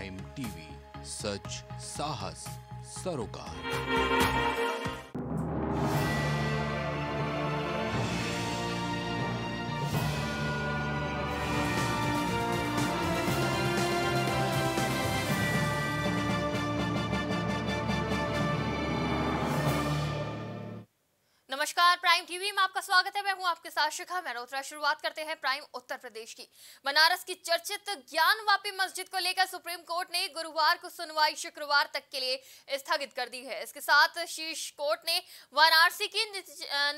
Prime TV, सच साहस सरोकार। नमस्कार, प्राइम टीवी में आपका स्वागत है। मैं हूं आपके साथ शिखा मेहरोत्रा। शुरुआत करते हैं प्राइम उत्तर प्रदेश की। बनारस की चर्चित ज्ञानवापी मस्जिद को लेकर सुप्रीम कोर्ट ने गुरुवार को सुनवाई शुक्रवार तक के लिए स्थगित कर दी है। इसके साथ शीर्ष कोर्ट ने वाराणसी की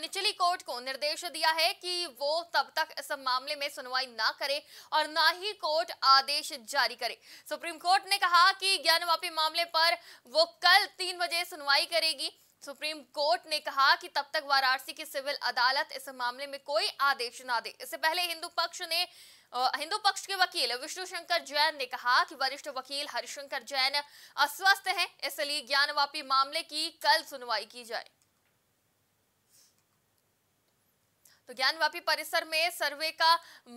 निचली कोर्ट को निर्देश दिया है कि वो तब तक इस मामले में सुनवाई ना करे और ना ही कोर्ट आदेश जारी करे। सुप्रीम कोर्ट ने कहा कि ज्ञानवापी मामले पर वो कल 3 बजे सुनवाई करेगी। सुप्रीम कोर्ट ने कहा कि तब तक वाराणसी की सिविल अदालत इस मामले में कोई आदेश ना दे। इससे पहले हिंदू पक्ष के वकील विष्णु शंकर जैन ने कहा कि वरिष्ठ वकील हरि शंकर जैन अस्वस्थ हैं, इसलिए ज्ञानवापी मामले की कल सुनवाई की जाए। तो ज्ञानवापी परिसर में सर्वे का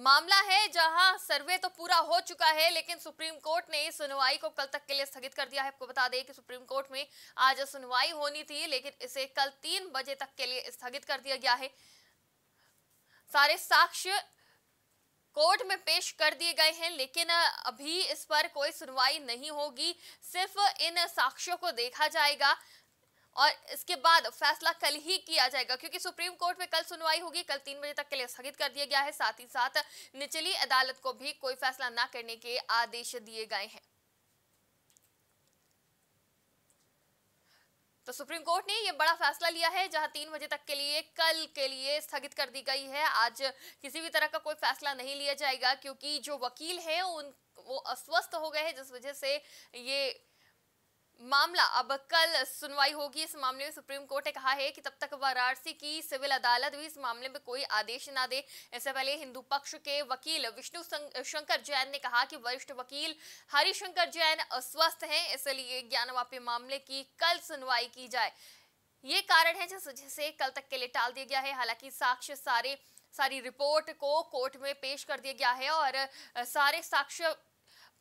मामला है, जहां सर्वे तो पूरा हो चुका है, लेकिन सुप्रीम कोर्ट ने सुनवाई को कल तक के लिए स्थगित कर दिया है। आपको बता दें कि सुप्रीम कोर्ट में आज सुनवाई होनी थी, लेकिन इसे कल 3 बजे तक के लिए स्थगित कर दिया गया है। सारे साक्ष्य कोर्ट में पेश कर दिए गए हैं, लेकिन अभी इस पर कोई सुनवाई नहीं होगी। सिर्फ इन साक्ष्यों को देखा जाएगा और इसके बाद फैसला कल ही किया जाएगा, क्योंकि सुप्रीम कोर्ट में कल सुनवाई होगी। कल 3 बजे तक के लिए स्थगित कर दिया गया है। साथ ही साथ निचली अदालत को भी कोई फैसला ना करने के आदेश दिए गए हैं। तो सुप्रीम कोर्ट ने यह बड़ा फैसला लिया है, जहां 3 बजे तक के लिए कल के लिए स्थगित कर दी गई है। आज किसी भी तरह का कोई फैसला नहीं लिया जाएगा, क्योंकि जो वकील हैं वो अस्वस्थ हो गए हैं, जिस वजह से ये मामला अब कल सुनवाई होगी। इस मामले में सुप्रीम कोर्ट ने कहा है कि तब तक वाराणसी की सिविल अदालत भी इस मामले में कोई आदेश ना दे। इससे पहले हिंदू पक्ष के वकील विष्णु शंकर जैन ने कहा कि वरिष्ठ वकील हरि शंकर जैन अस्वस्थ हैं, इसलिए ज्ञानवापी मामले की कल सुनवाई की जाए। ये कारण है जिस वजह से कल तक के लिए टाल दिया गया है। हालांकि साक्ष्य सारी रिपोर्ट को कोर्ट में पेश कर दिया गया है और सारे साक्ष्य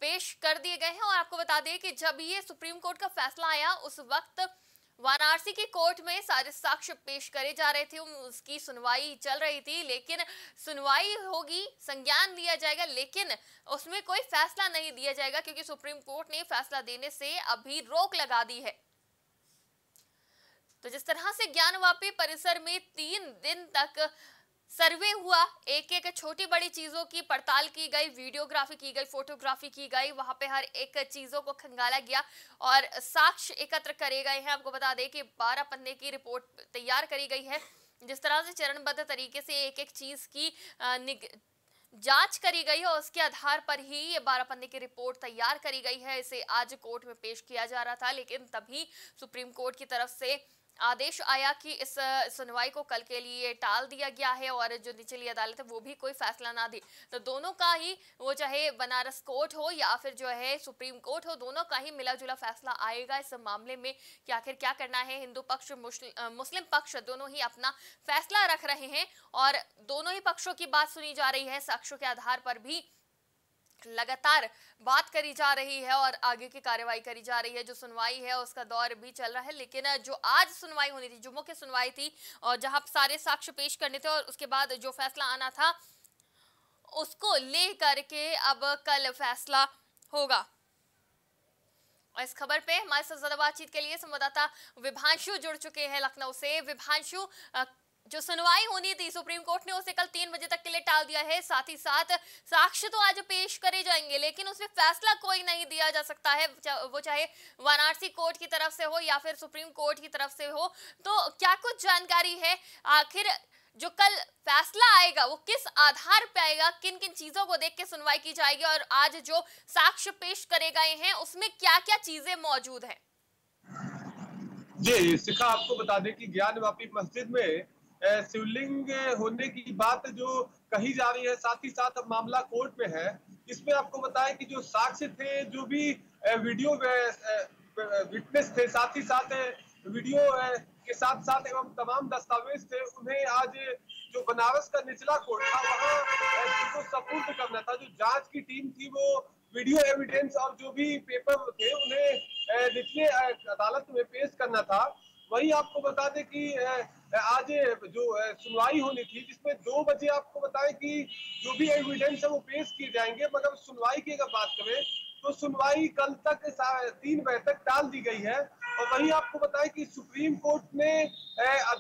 पेश कर दिए गए हैं। और आपको बता दें कि जब ये सुप्रीम कोर्ट का फैसला आया, उस वक्त वाराणसी की कोर्ट में सारे साक्ष्य पेश करे जा रहे थे, उसकी सुनवाई चल रही थी। लेकिन सुनवाई होगी, संज्ञान लिया जाएगा, लेकिन उसमें कोई फैसला नहीं दिया जाएगा, क्योंकि सुप्रीम कोर्ट ने फैसला देने से अभी रोक लगा दी है। तो जिस तरह से ज्ञानवापी परिसर में 3 दिन तक सर्वे हुआ, एक एक छोटी बड़ी चीजों की पड़ताल की गई, वीडियोग्राफी की गई, फोटोग्राफी की गई, वहां पे हर एक चीजों को खंगाला गया और साक्ष्य एकत्र करे गए हैं। आपको बता दें कि 12 पन्ने की रिपोर्ट तैयार करी गई है, जिस तरह से चरणबद्ध तरीके से एक एक चीज की जांच करी गई है और उसके आधार पर ही ये 12 पन्ने की रिपोर्ट तैयार करी गई है। इसे आज कोर्ट में पेश किया जा रहा था, लेकिन तभी सुप्रीम कोर्ट की तरफ से आदेश आया कि इस सुनवाई को कल के लिए टाल दिया गया है और जो निचली अदालत है वो भी कोई फैसला ना दे। तो दोनों का ही, वो चाहे बनारस कोर्ट हो या फिर जो है सुप्रीम कोर्ट हो, दोनों का ही मिला जुला फैसला आएगा इस मामले में कि आखिर क्या करना है। हिंदू पक्ष, मुस्लिम पक्ष, दोनों ही अपना फैसला रख रहे हैं और दोनों ही पक्षों की बात सुनी जा रही है। साक्ष्यों के आधार पर भी लगातार बात करी जा रही है और आगे की कार्रवाई करी जा रही है। जो सुनवाई है उसका दौर भी चल रहा है, लेकिन जो आज सुनवाई होनी थी, जो मुख्य सुनवाई थी और जहां सारे साक्ष्य पेश करने थे और उसके बाद जो फैसला आना था, उसको ले करके अब कल फैसला होगा। और इस खबर पे हमारे साथ ज्यादा बातचीत के लिए संवाददाता विभांशु जुड़ चुके हैं लखनऊ से। विभांशु, जो सुनवाई होनी थी सुप्रीम कोर्ट ने उसे कल 3 बजे तक के लिए टाल दिया है। साथ ही साथ साक्ष्य तो आज पेश करे जाएंगे, लेकिन उसमें फैसला कोई नहीं दिया जा सकता है, वो चाहे वाराणसी कोर्ट की तरफ से हो या फिर सुप्रीम कोर्ट की तरफ से हो। तो क्या कुछ जानकारी है, आखिर जो कल फैसला आएगा वो किस आधार पर आएगा, किन किन चीजों को देख के सुनवाई की जाएगी और आज जो साक्ष्य पेश करे गए हैं उसमें क्या क्या चीजें मौजूद है? जी शिखा, आपको बता दें कि ज्ञानवापी मस्जिद में शिवलिंग होने की बात जो कही जा रही है, साथ ही साथ अब मामला कोर्ट में है। इसमें आपको बताया कि जो साक्ष्य थे, जो भी वीडियो विटनेस थे, साथ ही साथ वीडियो के साथ साथ एवं तमाम दस्तावेज थे, उन्हें आज जो बनारस का निचला कोर्ट था वहाँ सबूत करना था। जो जांच की टीम थी वो वीडियो एविडेंस और जो भी पेपर थे उन्हें निचले अदालत में पेश करना था। वही आपको बता दें कि आज जो सुनवाई होनी थी जिसमें 2 बजे आपको बताएं कि जो भी एविडेंस है वो पेश किए जाएंगे, मगर सुनवाई की अगर बात करें तो सुनवाई कल तक 3 बजे तक टाल दी गई है। और वही आपको बताएं कि सुप्रीम कोर्ट ने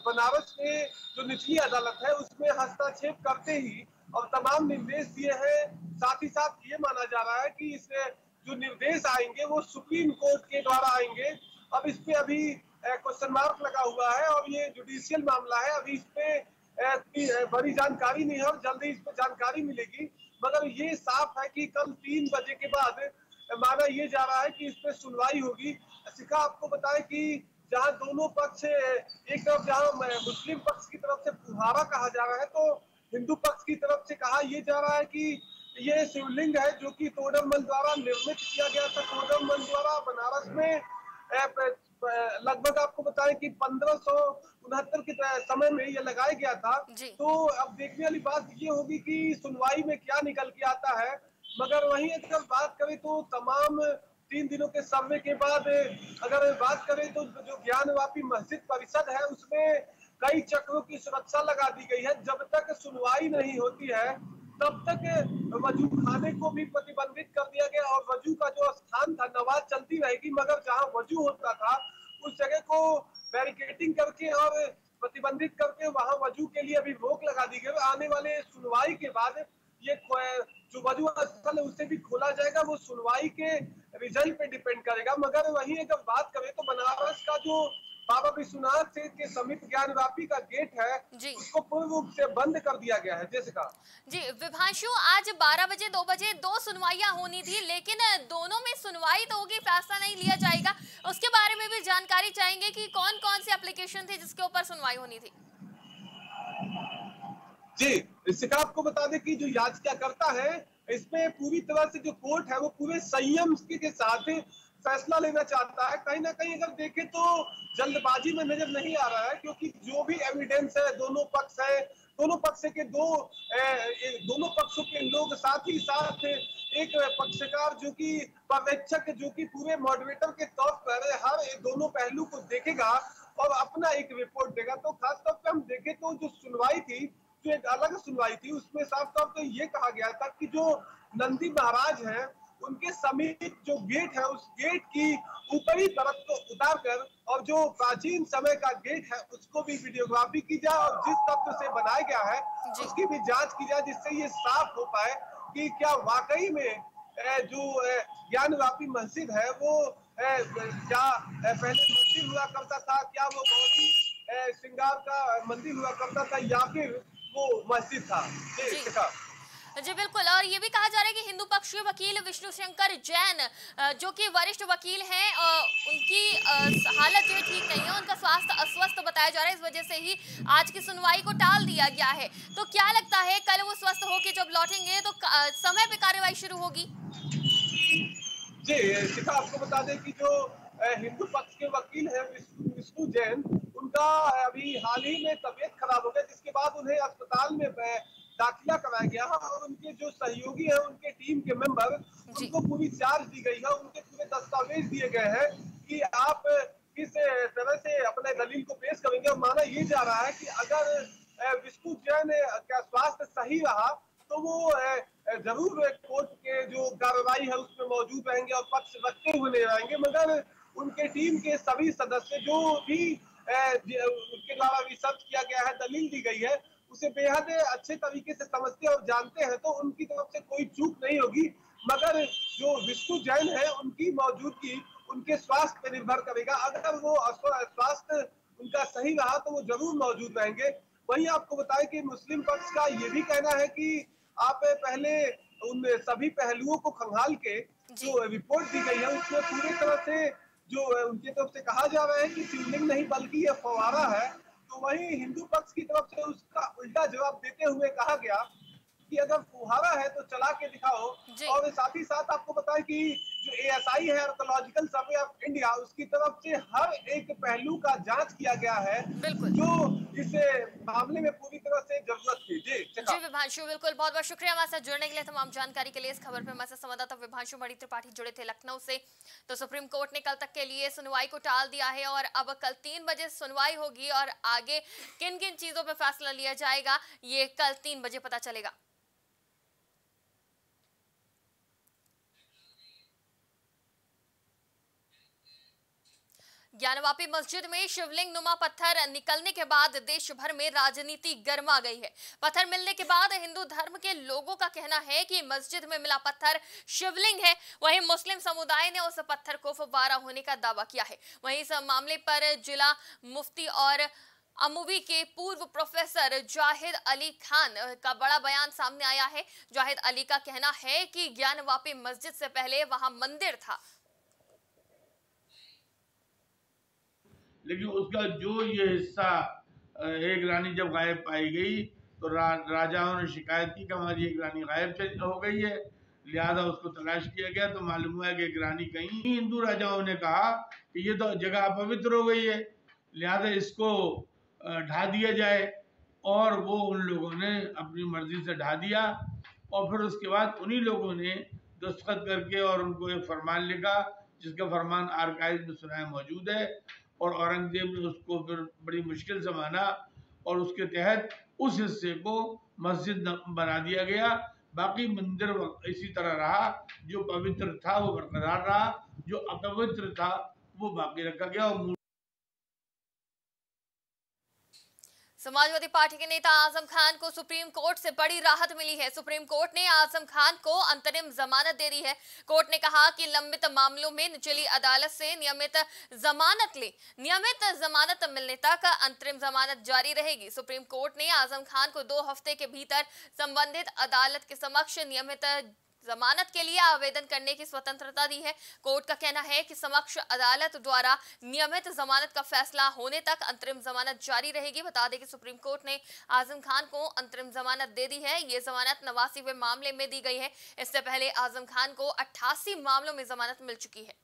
बनारस में जो निचली अदालत है उसमें हस्तक्षेप करते ही और तमाम निर्देश दिए हैं। साथ ही साथ ये माना जा रहा है कि इस जो निर्देश आएंगे वो सुप्रीम कोर्ट के द्वारा आएंगे। अब इस पे अभी क्वेश्चन मार्क लगा हुआ है और ये जुडिशियल मामला है, अभी इस पे बड़ी जानकारी नहीं है और जल्दी इस पे जानकारी मिलेगी। मगर ये साफ है कि कल 3 बजे के बाद माना ये जा रहा है कि इस पे सुनवाई होगी। शिखा आपको बताएं कि जहां दोनों पक्ष, एक तरफ जहां मुस्लिम पक्ष की तरफ से फुहारा कहा जा रहा है तो हिंदू पक्ष की तरफ से कहा यह जा रहा है कि ये शिवलिंग है जो कि तोडर मल द्वारा निर्मित किया गया था। तोडर मल द्वारा बनारस में लगभग आपको बताएं कि 1569 के समय में ये लगाया गया था। तो अब देखने वाली बात ये होगी कि सुनवाई में क्या निकल के आता है। मगर वहीं अगर बात करें तो तमाम 3 दिनों के सर्वे के बाद अगर बात करें तो जो ज्ञानवापी मस्जिद परिषद है उसमें कई चक्रों की सुरक्षा लगा दी गई है। जब तक सुनवाई नहीं होती है तब तक वजू खाने को भी प्रतिबंधित कर दिया गया और वजू का जो स्थान था नमाज चलती रहेगी मगर जहां वजू होता था उस जगह को बैरिकेडिंग करके और प्रतिबंधित करके वहां वजू के लिए अभी रोक लगा दी गई। आने वाले सुनवाई के बाद ये जो वजू स्थल है उसे भी खोला जाएगा, वो सुनवाई के रिजल्ट पे डिपेंड करेगा। मगर वहीं अगर बात करें तो बनारस का जो बाबा विश्वनाथ के समीप ज्ञानवापी का गेट है उसको पूर्ण रूप से बंद कर दिया गया है। जैसे कहा जी विभांशु, आज 12 बजे 2 बजे 2 सुनवाइयां होनी थी लेकिन दोनों में सुनवाई तो होगी, फैसला नहीं लिया जाएगा। उसके बारे में भी जानकारी चाहेंगे कि कौन कौन से एप्लीकेशन थे जिसके ऊपर सुनवाई होनी थी। जी इसका आपको बता दें कि जो याचिकाकर्ता है इसमें पूरी तरह से जो कोर्ट है वो पूरे संयम के साथ फैसला लेना चाहता है। कहीं ना कहीं अगर देखें तो जल्दबाजी में नजर नहीं आ रहा है क्योंकि जो भी एविडेंस है दोनों पक्षों के लोग साथ ही साथ एक पक्षकार जो कि पर्यवेक्षक जो कि पूरे मॉडरेटर के तौर पर हर दोनों पहलू को देखेगा और अपना एक रिपोर्ट देगा। तो खासतौर पर हम देखें तो जो सुनवाई थी जो एक अलग सुनवाई थी उसमें साफ तौर पर ये कहा गया था कि जो नंदी महाराज है उनके समीप जो गेट है उस गेट की ऊपरी परत को उतारकर और जो प्राचीन समय का गेट है उसको भी वीडियोग्राफी की जाए और जिस तत्व से बनाया गया है उसकी भी जांच की जाए, जिससे ये साफ हो पाए कि क्या वाकई में जो ज्ञानवापी मस्जिद है वो क्या पहले मंदिर हुआ करता था, क्या वो गौरी श्रृंगार का मंदिर हुआ करता था या फिर वो मस्जिद था। जी बिल्कुल। और ये भी कहा जा रहा है कि हिंदू पक्ष के वकील विष्णु शंकर जैन जो कि वरिष्ठ वकील हैं उनकी हालत जो ठीक नहीं है, उनका स्वास्थ्य अस्वस्थ बताया जा रहा है, इस वजह से ही आज की सुनवाई को टाल दिया गया है। तो क्या लगता है कल वो स्वस्थ होकर जब लौटेंगे तो समय पे कार्रवाई शुरू होगी? जी शिखा आपको बता दें कि जो हिंदू पक्ष के वकील है विष्णु जैन उनका अभी हाल ही में तबियत खराब हो गया जिसके बाद उन्हें अस्पताल में दाखिला कराया गया और उनके जो सहयोगी हैं उनके टीम के मेंबर उनको पूरी चार्ज दी गई है, उनके पूरे दस्तावेज दिए गए हैं कि आप किस तरह से अपने दलील को पेश करेंगे। और माना ये जा रहा है कि अगर विष्णु जैन का स्वास्थ्य सही रहा तो वो जरूर कोर्ट के जो कार्रवाई है उसमें मौजूद रहेंगे और पक्ष रखते हुए नहीं रहेंगे। मगर उनके टीम के सभी सदस्य जो भी उनके द्वारा रिसर्च किया गया है, दलील दी गई है, उसे बेहद अच्छे तरीके से समझते और जानते हैं तो उनकी तरफ से कोई चूक नहीं होगी। मगर जो विष्णु जैन है उनकी मौजूदगी उनके स्वास्थ्य पर निर्भर करेगा, अगर वो स्वास्थ्य उनका सही रहा तो वो जरूर मौजूद रहेंगे। वहीं आपको बताएं कि मुस्लिम पक्ष का ये भी कहना है कि आप पहले उन सभी पहलुओं को खंगाल के जो रिपोर्ट दी गई है उसमें पूरी तरह से जो उनकी तरफ से कहा जा रहा है कि शिवलिंग नहीं बल्कि यह फवारा है। तो वही हिंदू पक्ष की तरफ से उसका उल्टा जवाब देते हुए कहा गया कि अगर फुहारा है तो चला के दिखाओ। और साथ ही साथ आपको बताएं कि जो एएसआई है आर्कियोलॉजिकल सर्वे ऑफ इंडिया, उसकी तरफ से हर एक पहलू का जांच किया गया है जो इस मामले में पूरी तरह से जरूरत थी। जी विभांशु, बिल्कुल, बहुत बहुत शुक्रिया हमारे साथ जुड़ने के लिए, तमाम जानकारी के लिए। इस खबर पे हमारे साथ संवाददाता विभांशु मणि त्रिपाठी जुड़े थे लखनऊ से। तो सुप्रीम कोर्ट ने कल तक के लिए सुनवाई को टाल दिया है और अब कल 3 बजे सुनवाई होगी और आगे किन किन चीजों पर फैसला लिया जाएगा ये कल 3 बजे पता चलेगा। ज्ञानवापी मस्जिद में शिवलिंग नुमा पत्थर निकलने के बाद देश भर में राजनीति गर्मा गई है। पत्थर मिलने के बाद हिंदू धर्म के लोगों का कहना है कि मस्जिद में मिला पत्थर शिवलिंग है, वहीं मुस्लिम समुदाय ने उस पत्थर को फव्वारा होने का दावा किया है। वहीं इस मामले पर जिला मुफ्ती और अमूवी के पूर्व प्रोफेसर जाहिद अली खान का बड़ा बयान सामने आया है। जाहिद अली का कहना है कि ज्ञानवापी मस्जिद से पहले वहां मंदिर था, लेकिन उसका जो ये हिस्सा एक रानी जब गायब पाई गई तो राजाओं ने शिकायत की कि हमारी एक रानी गायब हो गई है, लिहाजा उसको तलाश किया गया तो मालूम हुआ कि एक रानी कहीं, हिंदू राजाओं ने कहा कि ये तो जगह अपवित्र हो गई है, लिहाजा इसको ढा दिया जाए, और वो उन लोगों ने अपनी मर्जी से ढा दिया। और फिर उसके बाद उन्हीं लोगों ने दस्तखत करके और उनको एक फरमान लिखा, जिसका फरमान आर्काइव में सुनाया मौजूद है, और औरंगजेब ने उसको फिर बड़ी मुश्किल से माना और उसके तहत उस हिस्से को मस्जिद बना दिया गया। बाकी मंदिर इसी तरह रहा, जो पवित्र था वो बरकरार रहा, जो अपवित्र था वो बाकी रखा गया। और समाजवादी पार्टी के नेता आजम खान को सुप्रीम कोर्ट से बड़ी राहत मिली है। सुप्रीम कोर्ट ने आजम खान को अंतरिम जमानत दे दी है। कोर्ट ने कहा कि लंबित मामलों में निचली अदालत से नियमित जमानत ले, नियमित जमानत मिलने तक अंतरिम जमानत जारी रहेगी। सुप्रीम कोर्ट ने आजम खान को 2 हफ्ते के भीतर संबंधित अदालत के समक्ष नियमित जमानत के लिए आवेदन करने की स्वतंत्रता दी है। कोर्ट का कहना है कि समक्ष अदालत द्वारा नियमित जमानत का फैसला होने तक अंतरिम जमानत जारी रहेगी। बता दें कि सुप्रीम कोर्ट ने आजम खान को अंतरिम जमानत दे दी है। ये जमानत 89वें मामले में दी गई है। इससे पहले आजम खान को 88 मामलों में जमानत मिल चुकी है।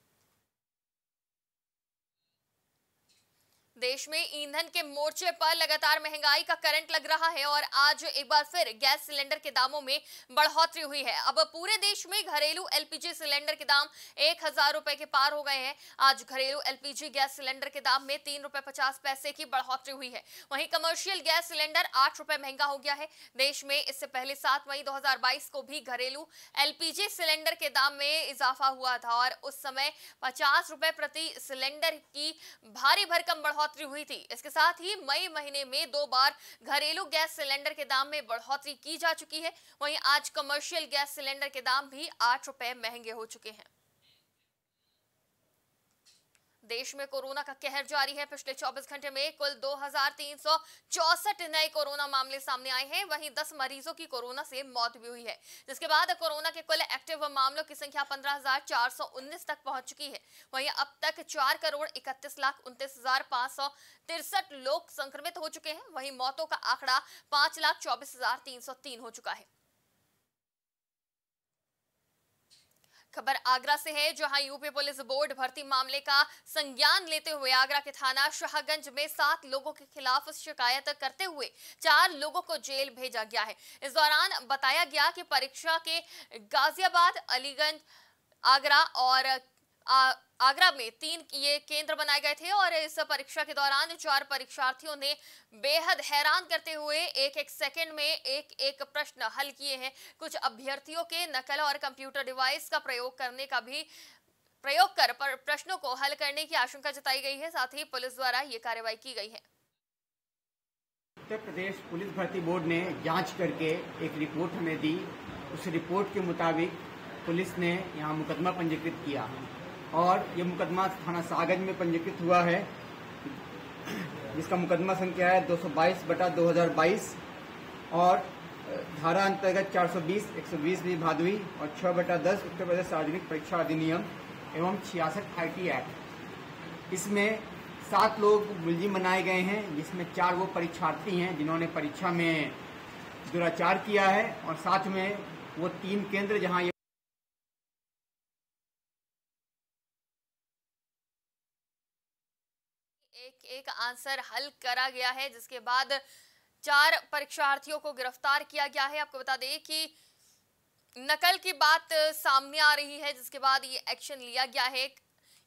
देश में ईंधन के मोर्चे पर लगातार महंगाई का करंट लग रहा है और आज एक बार फिर गैस सिलेंडर के दामों में बढ़ोतरी हुई है। अब पूरे देश में घरेलू एलपीजी सिलेंडर के दाम 1000 रुपए के पार हो गए हैं। आज घरेलू एलपीजी गैस सिलेंडर के दाम में 3.50 रुपए की बढ़ोतरी हुई है। वहीं कमर्शियल गैस सिलेंडर 8 रुपए महंगा हो गया है। देश में इससे पहले 7 मई 2022 को भी घरेलू एलपीजी सिलेंडर के दाम में इजाफा हुआ था और उस समय 50 रुपए प्रति सिलेंडर की भारी भरकम बढ़ोतरी हुई थी। इसके साथ ही मई महीने में 2 बार घरेलू गैस सिलेंडर के दाम में बढ़ोतरी की जा चुकी है। वहीं आज कमर्शियल गैस सिलेंडर के दाम भी 8 रुपए महंगे हो चुके हैं। देश में कोरोना का कहर जारी है। पिछले 24 घंटे में कुल 2364 नए कोरोना मामले सामने आए हैं। वहीं 10 मरीजों की कोरोना से मौत भी हुई है, जिसके बाद कोरोना के कुल एक्टिव मामलों की संख्या 15,419 तक पहुंच चुकी है। वहीं अब तक 4,31,29,563 लोग संक्रमित हो चुके हैं। वहीं मौतों का आंकड़ा 5,24,303 हो चुका है। खबर आगरा से है, जहां यूपी पुलिस बोर्ड भर्ती मामले का संज्ञान लेते हुए आगरा के थाना शाहगंज में 7 लोगों के खिलाफ शिकायत करते हुए 4 लोगों को जेल भेजा गया है। इस दौरान बताया गया कि परीक्षा के गाजियाबाद, अलीगंज, आगरा और आगरा में 3 ये केंद्र बनाए गए थे और इस परीक्षा के दौरान 4 परीक्षार्थियों ने बेहद हैरान करते हुए 1-1 सेकंड में 1-1 प्रश्न हल किए हैं। कुछ अभ्यर्थियों के नकल और कंप्यूटर डिवाइस का प्रयोग कर प्रश्नों को हल करने की आशंका जताई गई है। साथ ही पुलिस द्वारा ये कार्रवाई की गई है। उत्तर प्रदेश पुलिस भर्ती बोर्ड ने जाँच करके एक रिपोर्ट हमें दी। उस रिपोर्ट के मुताबिक पुलिस ने यहाँ मुकदमा पंजीकृत किया और ये मुकदमा थाना सागंज में पंजीकृत हुआ है, जिसका मुकदमा संख्या है 222/2022 और धारा अंतर्गत 420, 120 भी भादवी और 6/10 उत्तर प्रदेश सार्वजनिक परीक्षा अधिनियम एवं 66 IT एक्ट। इसमें 7 लोग मुलजिम बनाए गए हैं, जिसमें 4 वो परीक्षार्थी हैं जिन्होंने परीक्षा में दुराचार किया है और साथ में वो 3 केंद्र जहाँ एक एक आंसर हल करा गया है, जिसके बाद 4 परीक्षार्थियों को गिरफ्तार किया गया है। आपको बता दें कि नकल की बात सामने आ रही है, जिसके बाद ये एक्शन लिया गया है।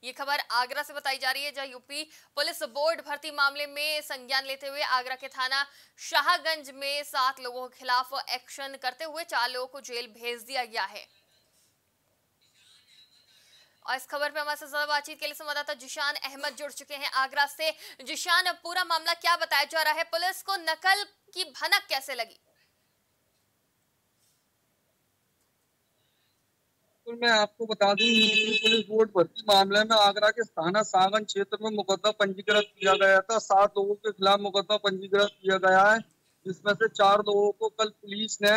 ये खबर आगरा से बताई जा रही है, जहां यूपी पुलिस बोर्ड भर्ती मामले में संज्ञान लेते हुए आगरा के थाना शाहगंज में 7 लोगों के खिलाफ एक्शन करते हुए 4 लोगों को जेल भेज दिया गया है। और इस खबर पे हमारे साथ ज्यादा बातचीत के लिए संवाददाता जिशान अहमद जुड़ चुके हैं आगरा से। जिशान, पूरा मामला क्या बताया जा रहा है, पुलिस को नकल की भनक कैसे लगी? मैं आपको बता दूं, पुलिस बोर्ड भर्ती मामले में आगरा के थाना सागन क्षेत्र में मुकदमा पंजीकृत किया गया था। 7 लोगों के खिलाफ मुकदमा पंजीकृत किया गया है, जिसमें से 4 लोगों को कल पुलिस ने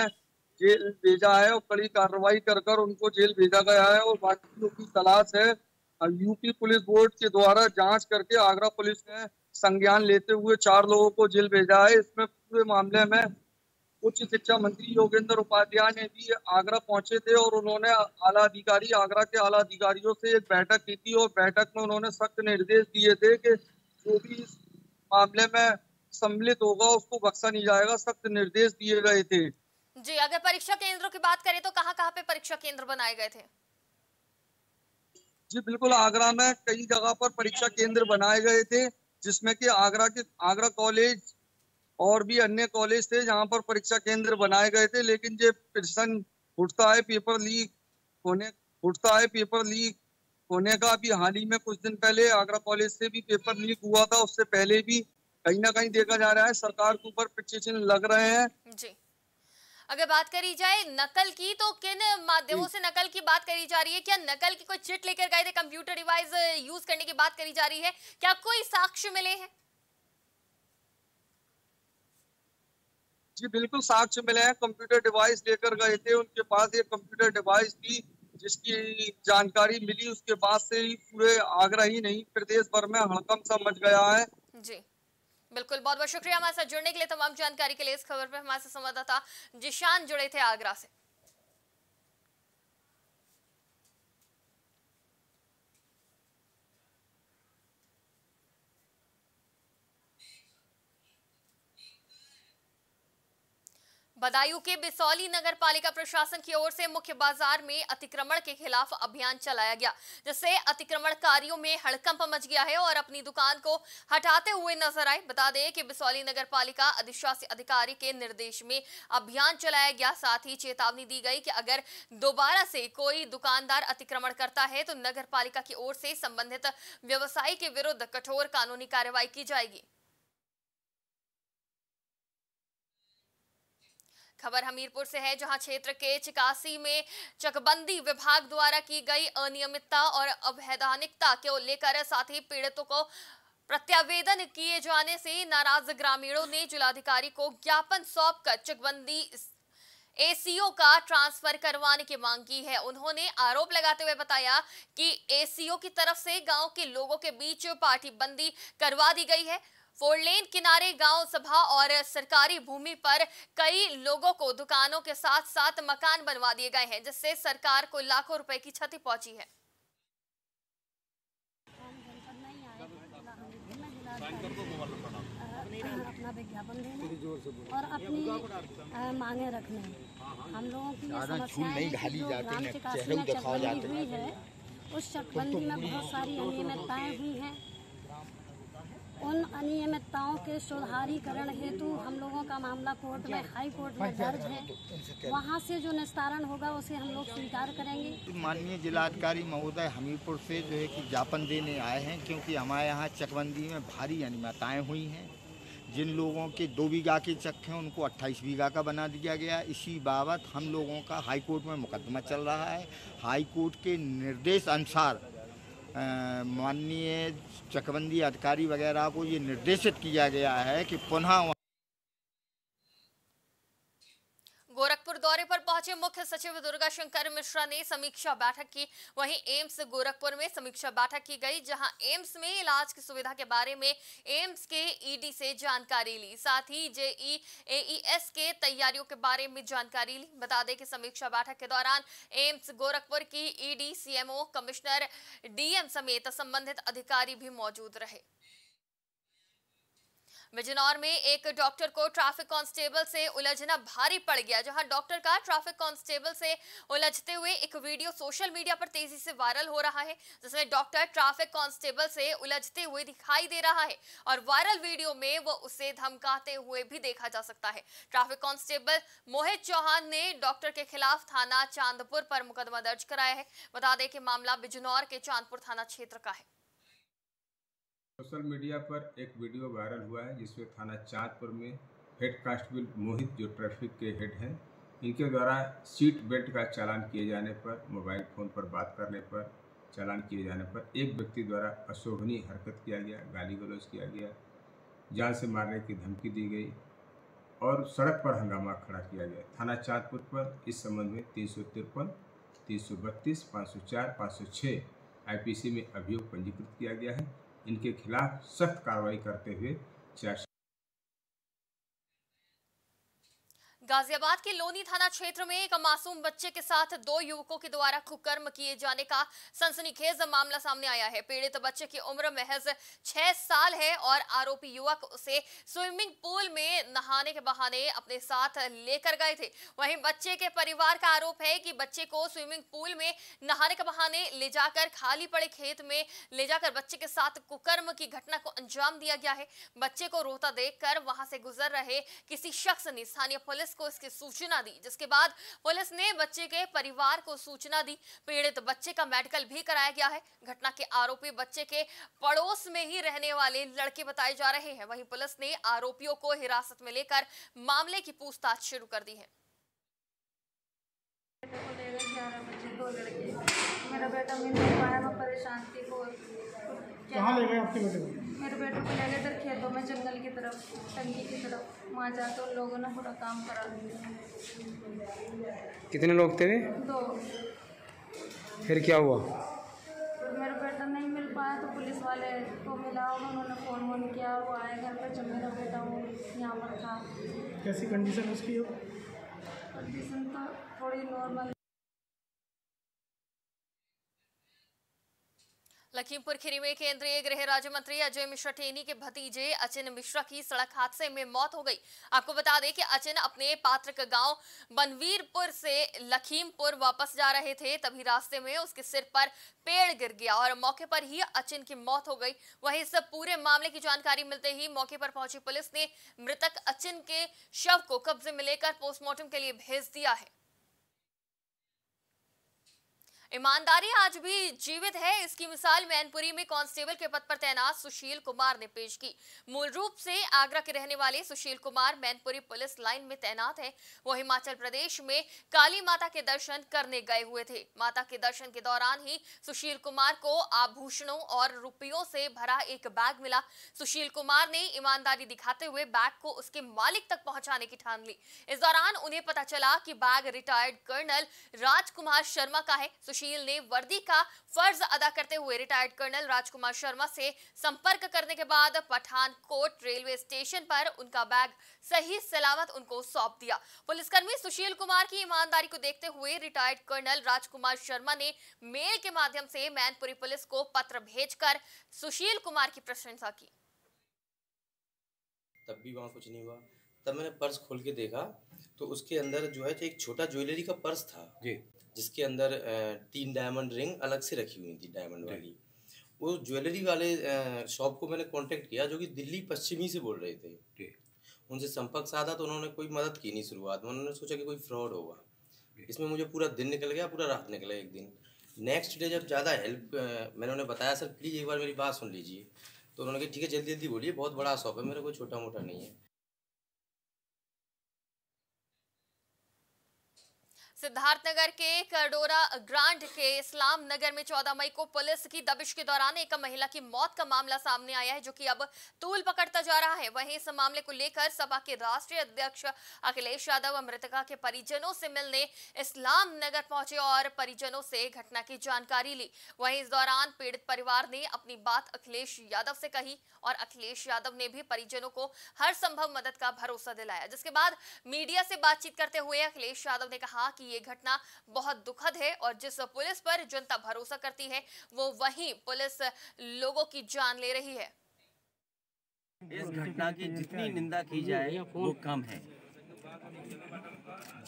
जेल भेजा है और कड़ी कार्रवाई कर उनको जेल भेजा गया है और बाकियों की तलाश है। यूपी पुलिस बोर्ड के द्वारा जाँच करके आगरा पुलिस ने संज्ञान लेते हुए 4 लोगों को जेल भेजा है। इसमें पूरे मामले में उच्च शिक्षा मंत्री योगेंद्र उपाध्याय ने भी आगरा पहुंचे थे और उन्होंने आगरा के आला अधिकारियों से एक बैठक की थी और बैठक में उन्होंने सख्त निर्देश दिए थे कि जो भी इस मामले में सम्मिलित होगा उसको बख्शा नहीं जाएगा, सख्त निर्देश दिए गए थे। जी, अगर परीक्षा केंद्रों की बात करें तो कहाँ पे परीक्षा केंद्र बनाए गए थे? जी बिल्कुल, आगरा में कई जगह पर परीक्षा केंद्र बनाए गए थे, जिसमे की आगरा कॉलेज और भी अन्य कॉलेज थे जहां पर परीक्षा केंद्र बनाए गए थे। लेकिन जो प्रश्न उठता है पेपर लीक होने का, भी हाल ही में कुछ दिन पहले आगरा कॉलेज से भी पेपर लीक हुआ था, उससे पहले भी कहीं ना कहीं देखा जा रहा है सरकार के ऊपर पिटीशन लग रहे हैं। जी, अगर बात करी जाए नकल की तो किन माध्यमों से नकल की बात करी जा रही है? क्या नकल की कोई चिट लेकर गए थे? कंप्यूटर डिवाइस यूज करने की बात करी जा रही है। क्या कोई साक्ष्य मिले हैं? जी बिल्कुल, साक्ष्य मिले हैं। कंप्यूटर डिवाइस लेकर गए थे, उनके पास एक कंप्यूटर डिवाइस थी जिसकी जानकारी मिली। उसके बाद से ही पूरे आगरा ही नहीं प्रदेश भर में हड़कंप सा मच गया है। जी बिल्कुल, बहुत बहुत शुक्रिया हमारे साथ जुड़ने के लिए। तमाम जानकारी के लिए इस खबर पे हमारे साथ संवाददाता जिशान जुड़े थे आगरा से। बदायूं के बिसौली नगर पालिका प्रशासन की ओर से मुख्य बाजार में अतिक्रमण के खिलाफ अभियान चलाया गया, जिससे अतिक्रमणकारियों में हड़कंप मच गया है और अपनी दुकान को हटाते हुए नजर आए। बता दें कि बिसौली नगर पालिका अधिशासी अधिकारी के निर्देश में अभियान चलाया गया। साथ ही चेतावनी दी गई कि अगर दोबारा से कोई दुकानदार अतिक्रमण करता है तो नगर पालिका की ओर से संबंधित व्यवसायी के विरुद्ध कठोर कानूनी कार्रवाई की जाएगी। खबर हमीरपुर से है, जहां क्षेत्र के चिकासी में चकबंदी विभाग द्वारा की गई अनियमितता और अवैधानिकता को लेकर साथ ही पीड़ितों को प्रत्यावेदन किए जाने से नाराज ग्रामीणों ने जिलाधिकारी को ज्ञापन सौंपकर चकबंदी एसीओ का ट्रांसफर करवाने की मांग की है। उन्होंने आरोप लगाते हुए बताया कि एसीओ की तरफ से गांव के लोगों के बीच पार्टी बंदी करवा दी गई है। फोरलेन किनारे गांव सभा और सरकारी भूमि पर कई लोगों को दुकानों के साथ साथ मकान बनवा दिए गए हैं, जिससे सरकार को लाखों रुपए की क्षति पहुंची है। अपना विज्ञापन देना और अपनी मांगे रखने, हम लोगों की समस्याएं हुई है। उस चकबंदी में बहुत सारी अनियमितताएं हुई है। उन अनियमितताओं के सुधारीकरण हेतु हम लोगों का मामला कोर्ट में, हाई कोर्ट में दर्ज है। वहाँ से जो निस्तारण होगा उसे हम लोग स्वीकार करेंगे। माननीय जिलाधिकारी महोदय हमीरपुर से जो है कि ज्ञापन देने आए हैं, क्योंकि हमारे यहाँ चकबंदी में भारी अनियमितताएं हुई हैं। जिन लोगों के 2 बीघा के चक हैं उनको 28 बीघा का बना दिया गया। इसी बाबत हम लोगों का हाई कोर्ट में मुकदमा चल रहा है। हाई कोर्ट के निर्देश अनुसार माननीय चकबंदी अधिकारी वगैरह को ये निर्देशित किया गया है कि पुनः। गोरखपुर दौरे पर पहुंचे मुख्य सचिव दुर्गा शंकर मिश्रा ने समीक्षा बैठक की। वहीं एम्स गोरखपुर में समीक्षा बैठक की गई, जहां एम्स में इलाज की सुविधा के बारे में एम्स के ईडी से जानकारी ली, साथ ही जेई एईएस के तैयारियों के बारे में जानकारी ली। बता दें कि समीक्षा बैठक के दौरान एम्स गोरखपुर की ईडी, सीएमओ, कमिश्नर, डीएम समेत संबंधित अधिकारी भी मौजूद रहे। बिजनौर में एक डॉक्टर को ट्रैफिक कांस्टेबल से उलझना भारी पड़ गया। जहां डॉक्टर का ट्रैफिक कांस्टेबल से उलझते हुए एक वीडियो सोशल मीडिया पर तेजी से वायरल हो रहा है, जिसमें डॉक्टर ट्रैफिक कांस्टेबल से उलझते हुए दिखाई दे रहा है और वायरल वीडियो में वो उसे धमकाते हुए भी देखा जा सकता है। ट्रैफिक कांस्टेबल मोहित चौहान ने डॉक्टर के खिलाफ थाना चांदपुर पर मुकदमा दर्ज कराया है। बता दें कि मामला बिजनौर के चांदपुर थाना क्षेत्र का है। सोशल मीडिया पर एक वीडियो वायरल हुआ है जिसमें थाना चांदपुर में हेड कांस्टेबल मोहित जो ट्रैफिक के हेड हैं, इनके द्वारा सीट बेल्ट का चालान किए जाने पर, मोबाइल फ़ोन पर बात करने पर, चालान किए जाने पर एक व्यक्ति द्वारा अशोभनीय हरकत किया गया, गाली गलौज किया गया, जान से मारने की धमकी दी गई और सड़क पर हंगामा खड़ा किया गया। थाना चांदपुर पर इस संबंध में 353, 332, 504, 506 IPC में अभियोग पंजीकृत किया गया है। इनके खिलाफ सख्त कार्रवाई करते हुए गाजियाबाद के लोनी थाना क्षेत्र में एक मासूम बच्चे के साथ दो युवकों के द्वारा कुकर्म किए जाने का सनसनीखेज मामला सामने आया है। पीड़ित बच्चे की उम्र महज 6 साल है और आरोपी युवक उसे स्विमिंग पूल में नहाने के बहाने अपने साथ लेकर गए थे। वहीं बच्चे के परिवार का आरोप है कि बच्चे को स्विमिंग पूल में नहाने के बहाने ले जाकर खाली पड़े खेत में ले जाकर बच्चे के साथ कुकर्म की घटना को अंजाम दिया गया है। बच्चे को रोता देख कर वहां से गुजर रहे किसी शख्स ने स्थानीय पुलिस को इसकी सूचना दी, जिसके बाद पुलिस ने बच्चे के परिवार को सूचना दी। पीड़ित बच्चे का मेडिकल भी कराया गया है। घटना के आरोपी बच्चे के पड़ोस में ही रहने वाले लड़के बताए जा रहे हैं। वहीं पुलिस ने आरोपियों को हिरासत में लेकर मामले की पूछताछ शुरू कर दी है। मेरा बेटा परेशान थी, कहाँ ले गए आपके बेटे को? मेरे बेटे को ले गए इधर खेतों में, जंगल की तरफ, टंकी की तरफ। वहाँ जाकर उन लोगों ने पूरा काम करा दिया। कितने लोग थे? 2। फिर क्या हुआ? मेरा बेटा नहीं मिल पाया तो पुलिस वाले को मिला, उन्होंने फ़ोन वोन किया, वो आए घर पर। जब मेरा बेटा वो यहाँ पर था, कैसी कंडीशन उसकी हो? कंडीशन तो थोड़ी नॉर्मल। लखीमपुर खीरी में केंद्रीय गृह राज्य मंत्री अजय मिश्रा टेनी के भतीजे अचिन मिश्रा की सड़क हादसे में मौत हो गई। आपको बता दें कि अचिन अपने पैतृक गांव बनवीरपुर से लखीमपुर वापस जा रहे थे, तभी रास्ते में उसके सिर पर पेड़ गिर गया और मौके पर ही अचिन की मौत हो गई। वहीं इस पूरे मामले की जानकारी मिलते ही मौके पर पहुंची पुलिस ने मृतक अचिन के शव को कब्जे में लेकर पोस्टमार्टम के लिए भेज दिया है। ईमानदारी आज भी जीवित है, इसकी मिसाल मैनपुरी में कांस्टेबल के पद पर तैनात सुशील कुमार ने पेश की। मूल रूप से आगरा के रहने वाले सुशील कुमार मैनपुरी पुलिस लाइन में तैनात हैं। वो हिमाचल प्रदेश में काली माता के दर्शन करने गए हुए थे। माता के दर्शन के दौरान ही सुशील कुमार को आभूषणों और रुपयों से भरा एक बैग मिला। सुशील कुमार ने ईमानदारी दिखाते हुए बैग को उसके मालिक तक पहुंचाने की ठान ली। इस दौरान उन्हें पता चला कि bag retired colonel Rajkumar Sharma का है। सुशील ने वर्दी का फर्ज अदा करते हुए रिटायर्ड कर्नल राजकुमार शर्मा से संपर्क करने के बाद पठानकोट रेलवे स्टेशन पर उनका बैग सही सलामत उनको सौंप दिया। पुलिसकर्मी सुशील कुमार की ईमानदारी को देखते हुए रिटायर्ड कर्नल राजकुमार शर्मा ने मेल के माध्यम से मैनपुरी पुलिस को पत्र भेजकर सुशील कुमार की प्रशंसा की। तब भी वहां कुछ नहीं हुआ। तब मैंने पर्स खोल के देखा तो उसके अंदर जो है एक छोटा ज्वेलरी का पर्स था जी, जिसके अंदर 3 डायमंड रिंग अलग से रखी हुई थी, डायमंड वाली। वो ज्वेलरी वाले शॉप को मैंने कांटेक्ट किया जो कि दिल्ली पश्चिमी से बोल रहे थे। उनसे संपर्क साधा तो उन्होंने कोई मदद की नहीं। शुरुआत में उन्होंने सोचा कि कोई फ्रॉड होगा। इसमें मुझे पूरा दिन निकल गया, पूरा रात निकल गया। एक दिन नेक्स्ट डे जब ज़्यादा हेल्प मैंने उन्हें बताया, सर प्लीज़ एक बार मेरी बात सुन लीजिए, तो उन्होंने कहा ठीक है जल्दी जल्दी बोलिए, बहुत बड़ा शॉप है मेरा, कोई छोटा मोटा नहीं है। सिद्धार्थनगर के करडोरा ग्रांड के इस्लाम नगर में 14 मई को पुलिस की दबिश के दौरान एक महिला की मौत का मामला सामने आया है, जो कि अब तूल पकड़ता जा रहा है। वहीं इस मामले को लेकर सपा के राष्ट्रीय अध्यक्ष अखिलेश यादव मृतका के परिजनों से मिलने इस्लाम नगर पहुंचे और परिजनों से घटना की जानकारी ली। वहीं इस दौरान पीड़ित परिवार ने अपनी बात अखिलेश यादव से कही और अखिलेश यादव ने भी परिजनों को हर संभव मदद का भरोसा दिलाया। जिसके बाद मीडिया से बातचीत करते हुए अखिलेश यादव ने कहा कि ये घटना बहुत दुखद है और जिस पुलिस पर जनता भरोसा करती है वो वही पुलिस लोगों की जान ले रही है। इस घटना की जितनी निंदा की जाए वो कम है।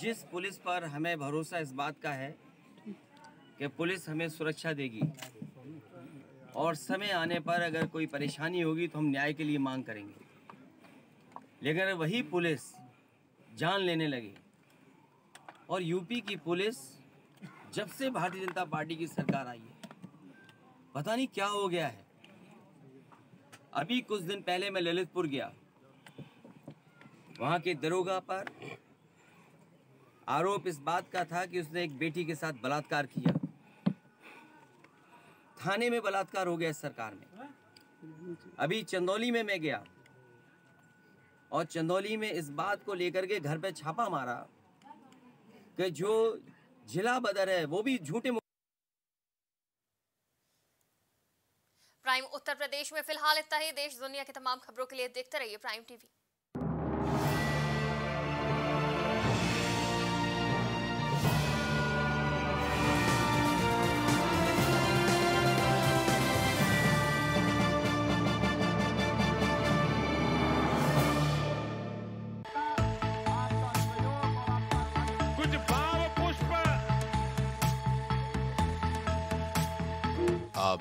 जिस पुलिस पर हमें भरोसा इस बात का है कि पुलिस हमें सुरक्षा देगी और समय आने पर अगर कोई परेशानी होगी तो हम न्याय के लिए मांग करेंगे, लेकिन वही पुलिस जान लेने लगी। और यूपी की पुलिस जब से भारतीय जनता पार्टी की सरकार आई है पता नहीं क्या हो गया है। अभी कुछ दिन पहले मैं ललितपुर गया, वहाँ के दरोगा पर आरोप इस बात का था कि उसने एक बेटी के साथ बलात्कार किया। थाने में बलात्कार हो गया इस सरकार में। अभी चंदौली में मैं गया और चंदौली में इस बात को लेकर के घर पे छापा मारा कि जो जिला बदर है वो भी झूठे। प्राइम उत्तर प्रदेश में फिलहाल इतना ही। देश दुनिया की तमाम खबरों के लिए देखते रहिए प्राइम टीवी। आप